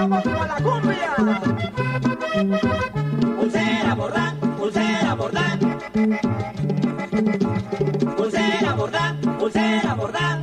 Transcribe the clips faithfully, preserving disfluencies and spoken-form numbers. bailamos como la cumbia. Pulsera bordada, pulsera bordada. Pulsera bordada, pulsera bordada.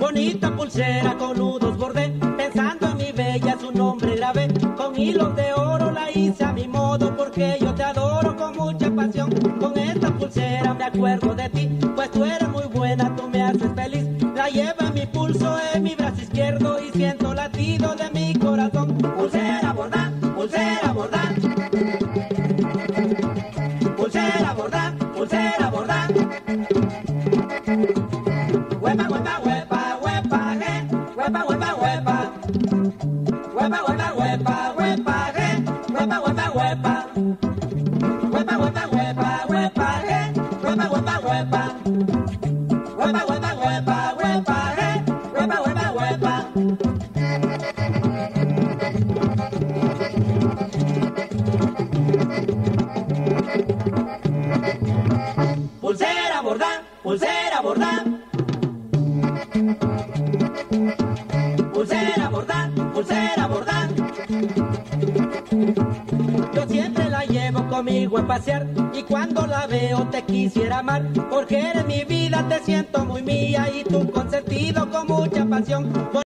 Bonita pulsera con nudos bordé, pensando en mi bella su nombre grabé. Con hilos de oro la hice a mi modo, porque yo te adoro con mucha pasión. Con esta pulsera me acuerdo de ti, pues tú eres muy buena, tú me haces feliz. La lleva mi pulso en mi brazo izquierdo y siento latido de mi corazón. Pulsera bordada, pulsera bordada. Pulsera bordada, pulsera bordada. Huepa, huepa, huepa, huepa, eh. Huepa, huepa, huepa. Huepa, huepa, huepa, huepa, eh. Huepa, huepa, huepa. Huepa, huepa, huepa, huepa, eh. Huepa, huepa, huepa. Huepa, huepa, huepa, huepa, eh. Huepa, huepa, huepa. Pulsera bordada, pulsera bordada. Pulsera bordada, pulsera bordada. Yo siempre la llevo conmigo a pasear y cuando la veo te quisiera amar, porque eres mi vida, te siento muy mía y tú consentido con mucha pasión.